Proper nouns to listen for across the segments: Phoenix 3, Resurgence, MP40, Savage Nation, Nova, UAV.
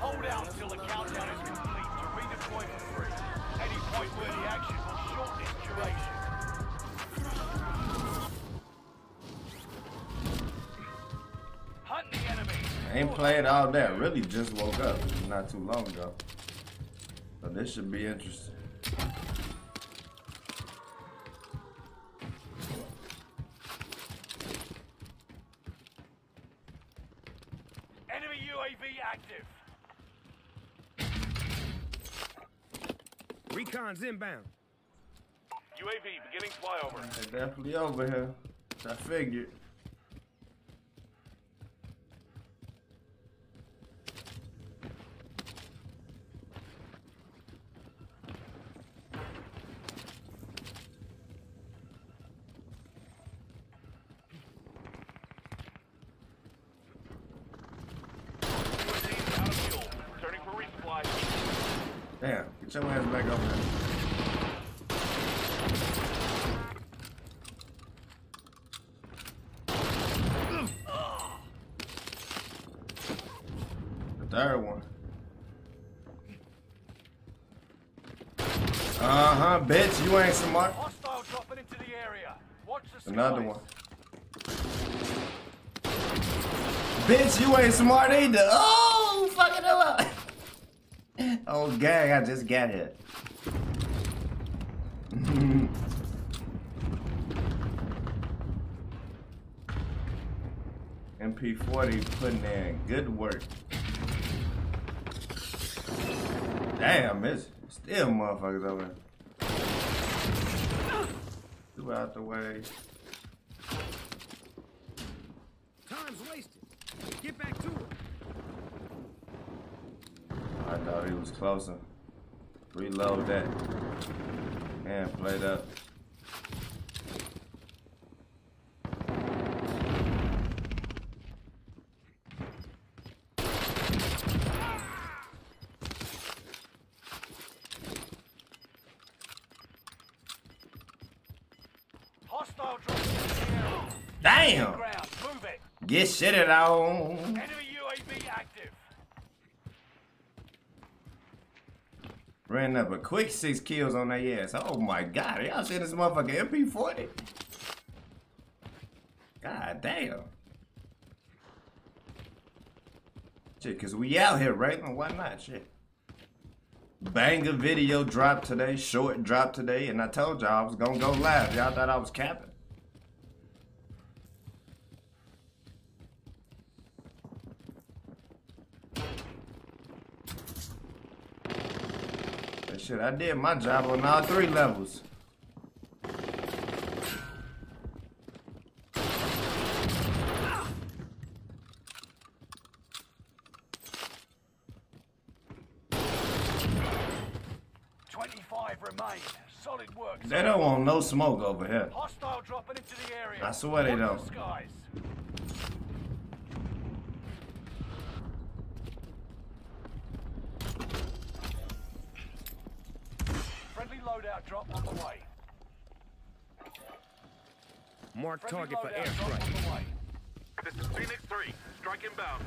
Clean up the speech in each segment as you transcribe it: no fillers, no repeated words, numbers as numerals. Hold out until the countdown is complete to redeploy for free. Any point worthy action will shorten its duration. Hunt the enemy. Ain't played all that. Really just woke up not too long ago. So this should be interesting. Enemy UAV active. Recon's inbound. UAV beginning flyover. They're definitely over here. I figured. Damn, get your ass back up there. The third one. Uh-huh, bitch, you ain't smart. Hostile dropping into the area. Watch the skies. Another one. Bitch, you ain't smart either. Oh, fuck it up. Oh gang, I just got hit. MP40 putting in good work. Damn, it's still motherfuckers over there. Two out the way. Time's wasted. Get back to it. I thought he was closer. Reload that. And play that. Hostile drop. Damn! Get shitted on. Enemy UAV active. Ran up a quick 6 kills on that ass. Oh my god, y'all seen this motherfucker MP40? God damn. Shit, cause we out here, right? Why not? Shit. Banger video drop today, short drop today, and I told y'all I was gonna go live. Y'all thought I was capping. Shit, I did my job on all 3 levels. Remain. Solid work. They don't want no smoke over here. Hostile dropping into the area. I swear they don't. Loadout drop on the way. Mark target for airstrike. This is Phoenix 3. Strike inbound.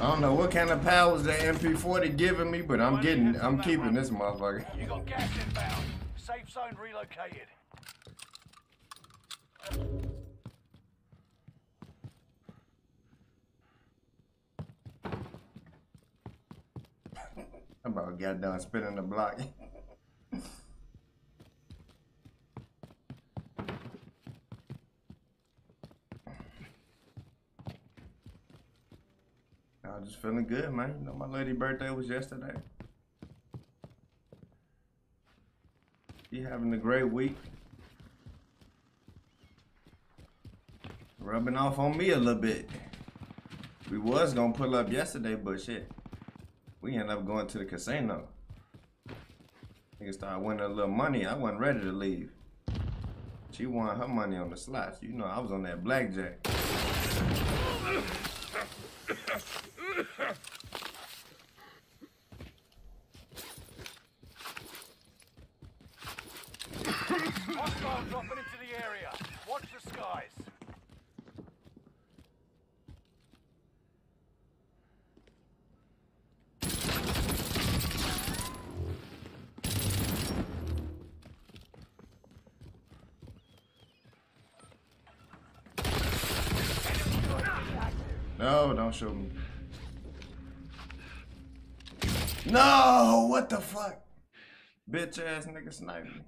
I don't know what kind of powers that MP40 giving me, but I'm keeping this motherfucker. You got gas inbound. Safe zone relocated. I about got done spinning the block. I'm just feeling good, man. You know, my lady's birthday was yesterday. She having a great week. Rubbing off on me a little bit. We was gonna pull up yesterday, but shit. We ended up going to the casino. Nigga started winning a little money. I wasn't ready to leave. She won her money on the slots. You know, I was on that blackjack. Hostile dropping into the area. guys. No, don't shoot me. No, what the fuck? Bitch ass nigga sniped me.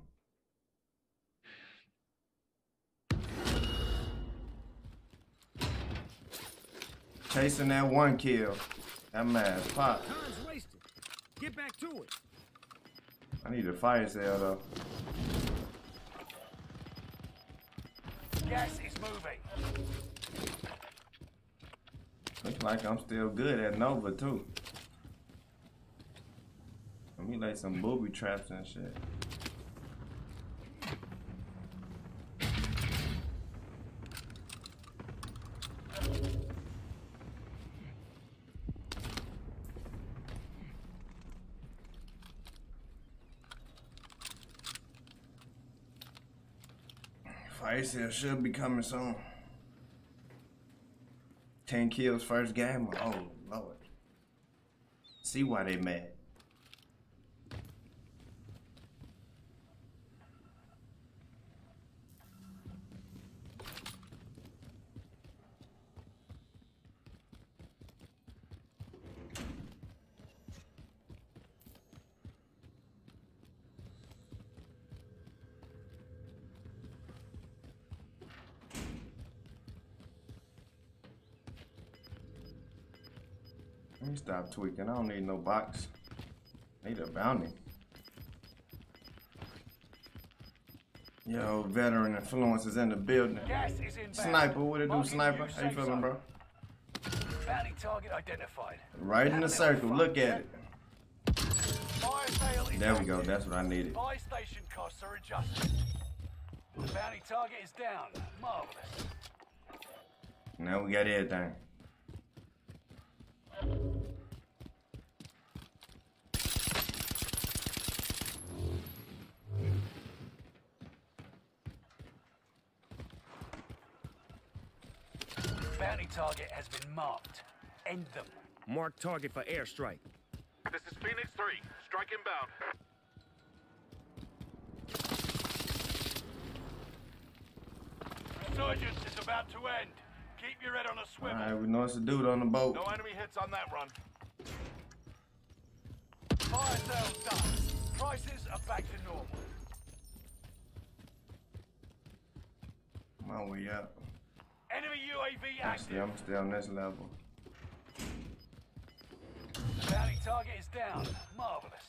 Chasing that one kill. That man pop. Time's wasted. Get back to it. I need a fire sale though. Gas is moving. Looks like I'm still good at Nova too. Let me lay some booby traps and shit. Fire sale should be coming soon. 10 kills first game. Oh Lord. See why they mad. Let me stop tweaking. I don't need no box. I need a bounty. Yo, veteran influencers in the building. Sniper, what it do, sniper? How you feeling, bro? Bounty target identified. Right in the circle. Look at it. There we go. That's what I needed. Buy station costs are adjusted. The bounty target is down. Marvelous. Now we got everything. Bounty target has been marked. End them. Mark target for airstrike. This is Phoenix 3. Strike inbound. Resurgence is about to end. Keep your head on a swivel. Alright, we know it's a dude on the boat. No enemy hits on that run. Fire sales done. Prices are back to normal. Come on, we up. Enemy UAV active. I'm still on this level. Bounty target is down. Marvelous.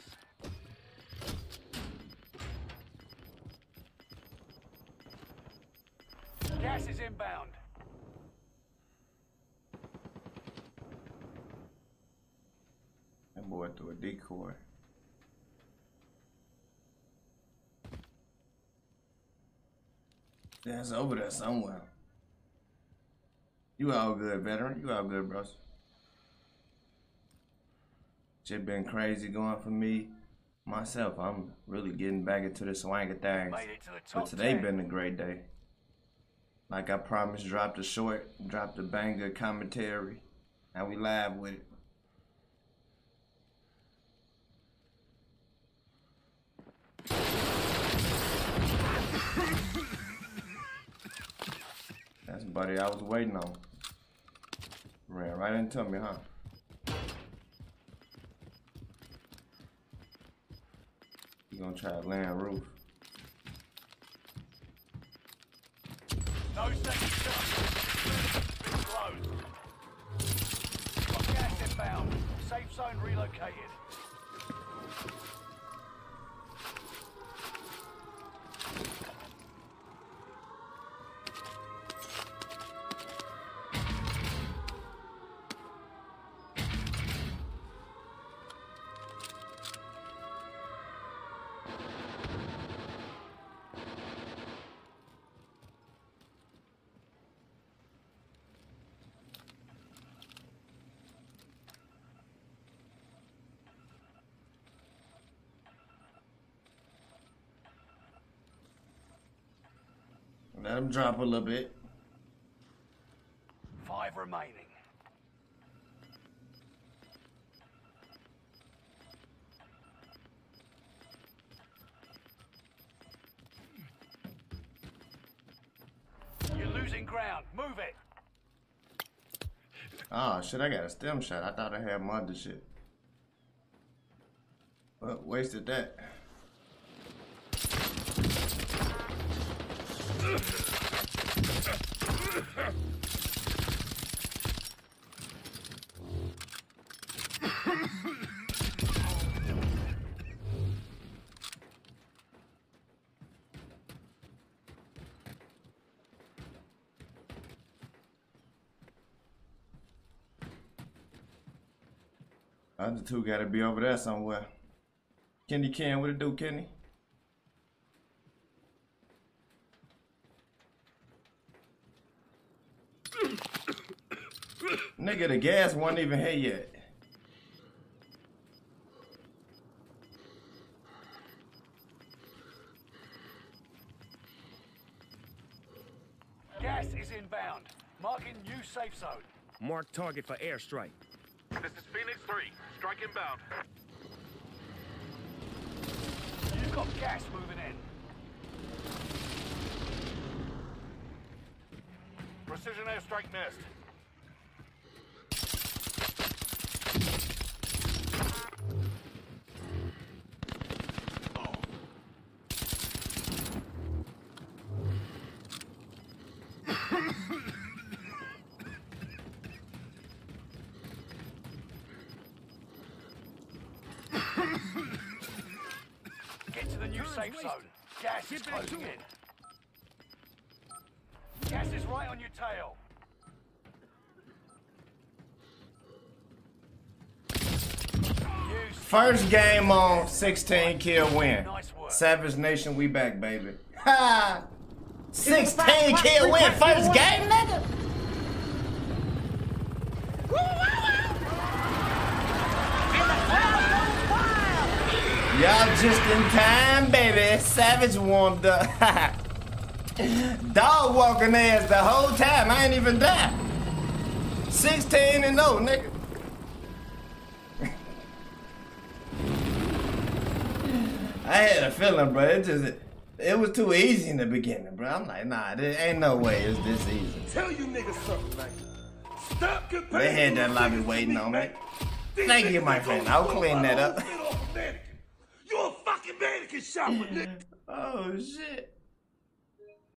Gas is inbound. Boy to a decoy. That's over there somewhere. You all good, veteran. You all good, bros. Shit been crazy going for me. Myself, I'm really getting back into the swing of things. But today been a great day. Like I promised, dropped a short, dropped a banger commentary. Now we live with it. That's the buddy I was waiting on. Ran right into me, huh? You gonna try to land roof. No second shot. Been closed. Got gas inbound. Safe zone relocated. Let him drop a little bit. 5 remaining. You're losing ground. Move it. Oh shit, I got a stem shot. I thought I had my other shit. But wasted that. Other two gotta be over there somewhere. Kenny Ken, what it do, Kenny? Nigga, the gas wasn't even here yet. Gas is inbound. Marking new safe zone. Mark target for airstrike. This is Phoenix 3. Strike inbound. You've got gas moving in. Precision airstrike missed. Safe zone. Gas is closing in. Gas is right on your tail. First game on 16 kill win. Savage Nation, we back, baby. Ha! 16 kill win. First game, nigga. Y'all just in time, baby. Savage warmed up. Dog walking ass the whole time. I ain't even die. 16 and 0, nigga. I had a feeling, bro. It was too easy in the beginning, bro. I'm like, nah, there ain't no way it's this easy. Tell you niggas something, man. Stop comparing. They had that lobby waiting on me. Thank you, my friend. I'll clean that up. You're a fucking mannequin shop with niggas. Oh shit.